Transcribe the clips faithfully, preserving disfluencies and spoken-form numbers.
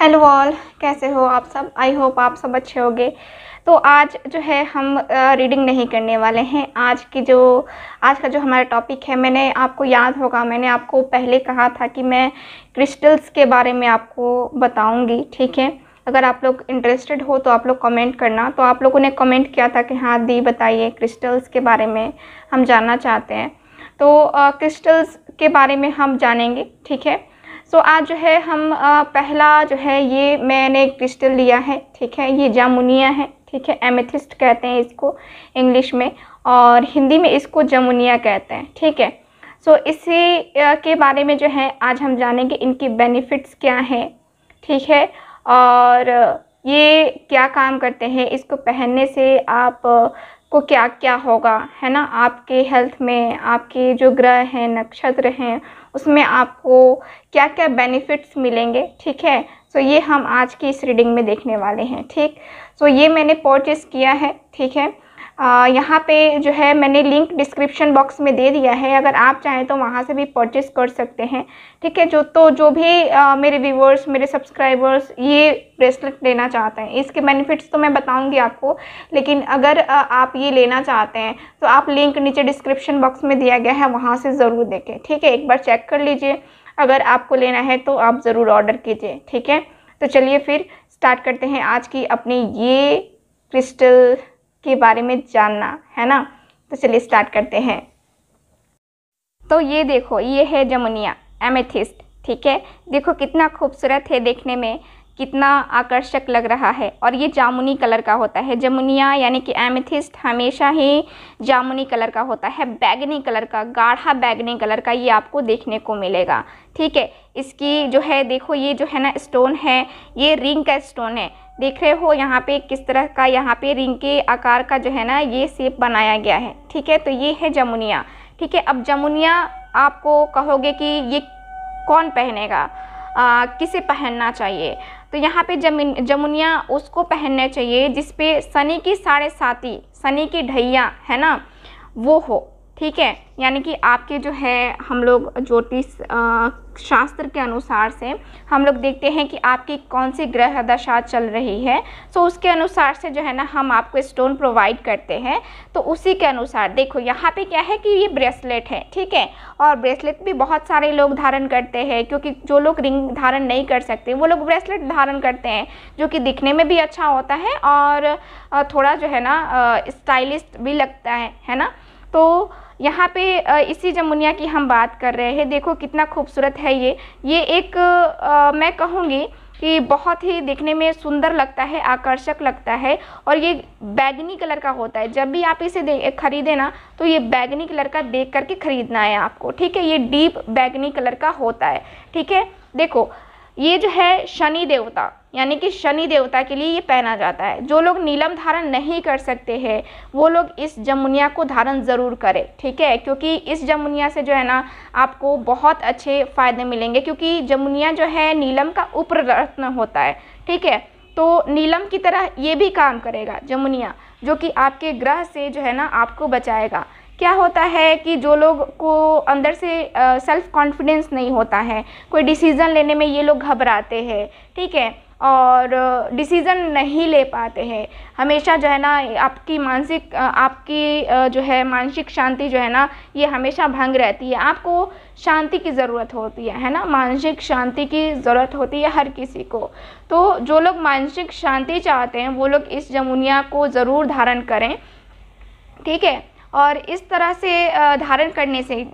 Hello all, कैसे हो आप सब। आई होप आप सब अच्छे होंगे। तो आज जो है हम रीडिंग नहीं करने वाले हैं। आज की जो आज का जो हमारा टॉपिक है, मैंने आपको याद होगा मैंने आपको पहले कहा था कि मैं क्रिस्टल्स के बारे में आपको बताऊंगी। ठीक है, अगर आप लोग इंटरेस्टेड हो तो आप लोग कमेंट करना। तो आप लोगों ने कमेंट किया था कि हाँ दी बताइए, क्रिस्टल्स के बारे में हम जानना चाहते हैं। तो क्रिस्टल्स के बारे में हम जानेंगे। ठीक है, सो so, आज जो है हम आ, पहला जो है ये मैंने क्रिस्टल लिया है। ठीक है, ये जामुनिया है। ठीक है, एमेथिस्ट कहते हैं इसको इंग्लिश में, और हिंदी में इसको जामुनिया कहते हैं। ठीक है, सो so, इसी आ, के बारे में जो है आज हम जानेंगे, इनकी बेनिफिट्स क्या हैं। ठीक है, और ये क्या काम करते हैं, इसको पहनने से आप को क्या क्या होगा, है ना। आपके हेल्थ में, आपके जो ग्रह हैं, नक्षत्र हैं, उसमें आपको क्या क्या बेनिफिट्स मिलेंगे। ठीक है, सो ये हम आज की इस रीडिंग में देखने वाले हैं। ठीक, सो ये मैंने परचेस किया है। ठीक है, यहाँ पे जो है मैंने लिंक डिस्क्रिप्शन बॉक्स में दे दिया है, अगर आप चाहें तो वहाँ से भी परचेस कर सकते हैं। ठीक है, जो तो जो भी आ, मेरे व्यूवर्स, मेरे सब्सक्राइबर्स ये ब्रेसलेट लेना चाहते हैं, इसके बेनिफिट्स तो मैं बताऊंगी आपको, लेकिन अगर आ, आप ये लेना चाहते हैं तो आप लिंक नीचे डिस्क्रिप्शन बॉक्स में दिया गया है, वहाँ से ज़रूर देखें। ठीक है, एक बार चेक कर लीजिए, अगर आपको लेना है तो आप ज़रूर ऑर्डर कीजिए। ठीक है, तो चलिए फिर स्टार्ट करते हैं आज की अपनी ये क्रिस्टल के बारे में जानना, है ना। तो चलिए स्टार्ट करते हैं। तो ये देखो, ये है जामुनिया एमेथिस्ट। ठीक है, देखो कितना खूबसूरत है देखने में, कितना आकर्षक लग रहा है। और ये जामुनी कलर का होता है। जामुनिया यानी कि एमेथिस्ट हमेशा ही जामुनी कलर का होता है, बैगनी कलर का, गाढ़ा बैगनी कलर का ये आपको देखने को मिलेगा। ठीक है, इसकी जो है देखो ये जो है ना स्टोन है, ये रिंग का स्टोन है। देख रहे हो यहाँ पे किस तरह का, यहाँ पे रिंग के आकार का जो है ना ये शेप बनाया गया है। ठीक है, तो ये है जामुनिया। ठीक है, अब जामुनिया आपको कहोगे कि ये कौन पहनेगा, आ, किसे पहनना चाहिए। तो यहाँ पे जमुन जामुनिया उसको पहनना चाहिए जिसपे शनि की साढ़े साती, शनि की ढैया है ना, वो हो। ठीक है, यानी कि आपके जो है हम लोग ज्योतिष शास्त्र के अनुसार से हम लोग देखते हैं कि आपकी कौन सी ग्रह दशा चल रही है, सो उसके अनुसार से जो है ना हम आपको स्टोन प्रोवाइड करते हैं। तो उसी के अनुसार देखो यहाँ पे क्या है कि ये ब्रेसलेट है। ठीक है, और ब्रेसलेट भी बहुत सारे लोग धारण करते हैं, क्योंकि जो लोग रिंग धारण नहीं कर सकते वो लोग ब्रेसलेट धारण करते हैं, जो कि दिखने में भी अच्छा होता है और थोड़ा जो है ना स्टाइलिश भी लगता है, है ना। तो यहाँ पे इसी जामुनिया की हम बात कर रहे हैं। देखो कितना खूबसूरत है ये ये एक आ, मैं कहूँगी कि बहुत ही देखने में सुंदर लगता है, आकर्षक लगता है। और ये बैगनी कलर का होता है। जब भी आप इसे खरीदें ना तो ये बैगनी कलर का देख करके ख़रीदना है आपको। ठीक है, ये डीप बैगनी कलर का होता है। ठीक है, देखो ये जो है शनि देवता यानी कि शनि देवता के लिए ये पहना जाता है। जो लोग नीलम धारण नहीं कर सकते हैं वो लोग इस जामुनिया को धारण ज़रूर करें। ठीक है, क्योंकि इस जामुनिया से जो है ना आपको बहुत अच्छे फ़ायदे मिलेंगे, क्योंकि जामुनिया जो है नीलम का उपरत्न होता है। ठीक है, तो नीलम की तरह ये भी काम करेगा जामुनिया, जो कि आपके ग्रह से जो है ना आपको बचाएगा। क्या होता है कि जो लोग को अंदर से सेल्फ़ कॉन्फिडेंस नहीं होता है, कोई डिसीज़न लेने में ये लोग घबराते हैं। ठीक है, और डिसीज़न नहीं ले पाते हैं। हमेशा जो है ना आपकी मानसिक आपकी जो है मानसिक शांति जो है ना ये हमेशा भंग रहती है। आपको शांति की ज़रूरत होती है है ना, मानसिक शांति की ज़रूरत होती है हर किसी को। तो जो लोग मानसिक शांति चाहते हैं वो लोग इस जामुनिया को ज़रूर धारण करें। ठीक है, और इस तरह से धारण करने से,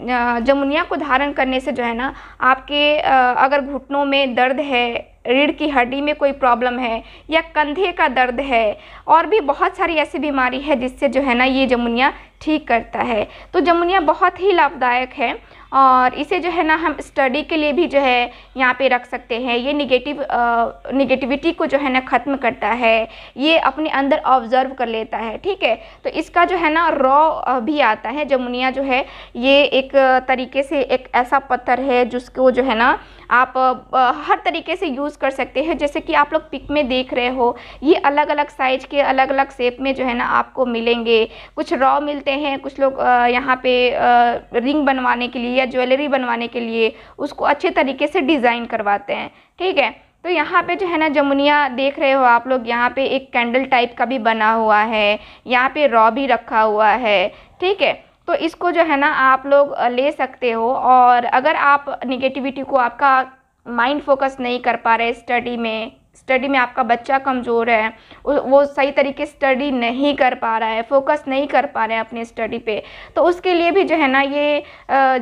जामुनिया को धारण करने से जो है ना आपके अगर घुटनों में दर्द है, रीढ़ की हड्डी में कोई प्रॉब्लम है, या कंधे का दर्द है, और भी बहुत सारी ऐसी बीमारी है जिससे जो है ना ये जामुनिया ठीक करता है। तो जामुनिया बहुत ही लाभदायक है, और इसे जो है ना हम स्टडी के लिए भी जो है यहाँ पे रख सकते हैं। ये निगेटिव निगेटिविटी को जो है ना ख़त्म करता है, ये अपने अंदर ऑब्जर्व कर लेता है। ठीक है, तो इसका जो है ना रॉ भी आता है। जामुनिया जो है ये एक तरीके से एक ऐसा पत्थर है जिसको जो है ना आप हर तरीके से यूज़ कर सकते हैं। जैसे कि आप लोग पिक में देख रहे हो, ये अलग अलग साइज के अलग अलग शेप में जो है ना आपको मिलेंगे। कुछ रॉ मिलते हैं, कुछ लोग यहाँ पे रिंग बनवाने के लिए, ज्वेलरी बनवाने के लिए उसको अच्छे तरीके से डिज़ाइन करवाते हैं। ठीक है, तो यहाँ पे जो है ना जमुनिया देख रहे हो आप लोग, यहाँ पे एक कैंडल टाइप का भी बना हुआ है, यहाँ पे रॉ भी रखा हुआ है, ठीक है। तो इसको जो है ना आप लोग ले सकते हो। और अगर आप निगेटिविटी को, आपका माइंड फोकस नहीं कर पा रहे स्टडी में, स्टडी में आपका बच्चा कमज़ोर है, वो सही तरीके से स्टडी नहीं कर पा रहा है, फोकस नहीं कर पा रहे हैं अपने स्टडी पे, तो उसके लिए भी जो है ना ये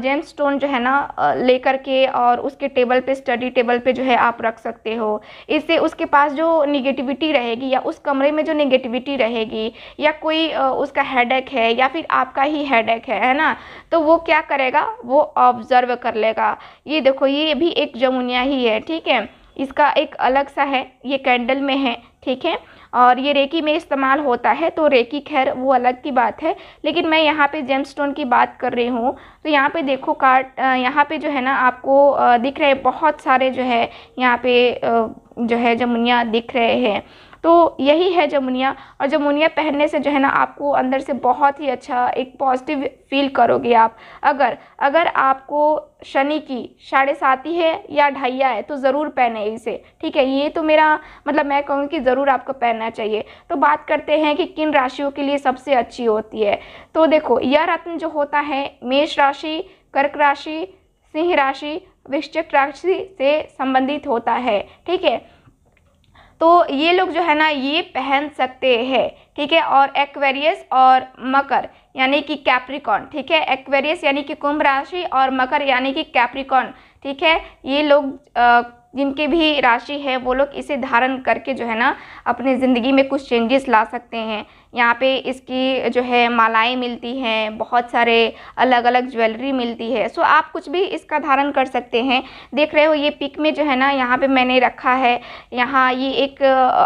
जेम स्टोन जो है ना लेकर के और उसके टेबल पे, स्टडी टेबल पे जो है आप रख सकते हो। इससे उसके पास जो निगेटिविटी रहेगी या उस कमरे में जो निगेटिविटी रहेगी या कोई उसका हेडेक है या फिर आपका ही हेडेक है है ना, तो वो क्या करेगा, वो ऑब्जर्व कर लेगा। ये देखो, ये भी एक जमुनिया ही है, ठीक है। इसका एक अलग सा है, ये कैंडल में है, ठीक है, और ये रेकी में इस्तेमाल होता है। तो रेकी खैर वो अलग की बात है, लेकिन मैं यहाँ पे जेमस्टोन की बात कर रही हूँ। तो यहाँ पे देखो कार्ड, यहाँ पे जो है ना आपको दिख रहे हैं बहुत सारे जो है यहाँ पे जो है जमुनिया दिख रहे हैं। तो यही है जमुनिया। और जमुनिया पहनने से जो है ना आपको अंदर से बहुत ही अच्छा एक पॉजिटिव फील करोगे आप। अगर अगर आपको शनि की साढ़े साती है या ढाइया है तो ज़रूर पहने इसे, ठीक है। ये तो मेरा मतलब, मैं कहूँगी ज़रूर आपको पहनना चाहिए। तो बात करते हैं कि किन राशियों के लिए सबसे अच्छी होती है। तो देखो, यह रत्न जो होता है मेष राशि, कर्क राशि, सिंह राशि, वृश्चिक राशि से संबंधित होता है, ठीक है। तो ये लोग जो है ना ये पहन सकते हैं, ठीक है। और एक्वेरियस और मकर यानी कि कैप्रिकॉन, ठीक है, एक्वेरियस यानी कि कुंभ राशि और मकर यानी कि कैप्रिकॉन, ठीक है, ये लोग जिनके भी राशि है वो लोग इसे धारण करके जो है ना अपनी ज़िंदगी में कुछ चेंजेस ला सकते हैं। यहाँ पे इसकी जो है मालाएं मिलती हैं, बहुत सारे अलग अलग ज्वेलरी मिलती है, सो आप कुछ भी इसका धारण कर सकते हैं। देख रहे हो ये पिक में जो है ना यहाँ पे मैंने रखा है, यहाँ ये एक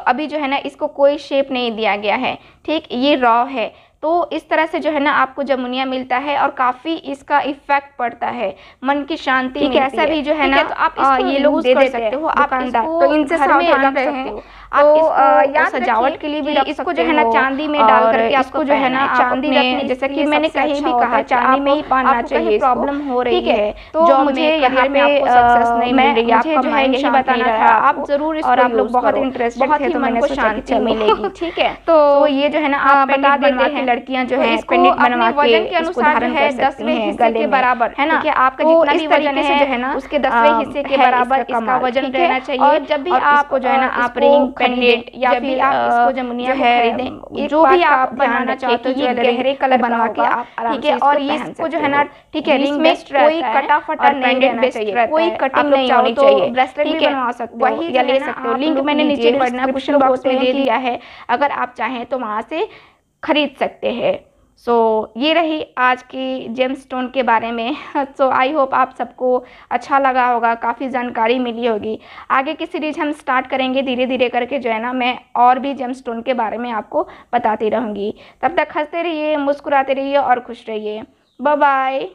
अभी जो है ना इसको कोई शेप नहीं दिया गया है, ठीक, ये रॉ है। तो इस तरह से जो है ना आपको जमुनिया मिलता है और काफ़ी इसका इफेक्ट पड़ता है, मन की शांति मिलती है। ऐसा भी जो है ना तो आप इसको ये लोग दे दे सकते हो, आप इसको तो इनसे सावधान रख सकते हो। आप याद सजावट के लिए भी इसको जो है ना चांदी में डाल करके आपको जो है ना चांदी रखनी, जैसा कि मैंने कहीं भी कहा चांदी में ही पहनना चाहिए। प्रॉब्लम हो रही है तो मुझे यहाँ पे आपको सक्सेस नहीं मिल रही, आपको जो है यही बताना था, आप जरूर इसको, आप लोग बहुत इंटरेस्टेड थे तो मैंने शांति मिलेगी, ठीक है। तो ये जो है ना आप बता देते हैं लड़कियां जो है पेंडेंट बनवा के इसको धारण कर सकती हैं गले के बराबर, है ना, कि आपका जितना भी वजन है जो है ना उसके दसवें हिस्से के बराबर इसका वजन रहना चाहिए। और जब भी आपको जो है ना आप रिंग, पेंडेंट या फिर आप इसको जमुनिया है जो भी आप बनाना चाहते हो, गहरे कलर बनवा के आप, ठीक है। और इसको जो है ना, ठीक है, रिंग में कोई कटा फटा नहीं रहना चाहिए, कोई कटिंग नहीं होनी चाहिए, ब्रेसलेट भी बनवा सकते हो, वही ले सकते हो। लिंक मैंने नीचे डिस्क्रिप्शन बॉक्स में दे दिया है, अगर आप चाहें तो वहां से खरीद सकते हैं। सो so, ये रही आज की जेमस्टोन के बारे में। सो आई होप आप सबको अच्छा लगा होगा, काफ़ी जानकारी मिली होगी। आगे की सीरीज हम स्टार्ट करेंगे धीरे धीरे करके, जो है ना मैं और भी जेमस्टोन के बारे में आपको बताती रहूँगी। तब तक हंसते रहिए, मुस्कुराते रहिए और खुश रहिए। Bye bye.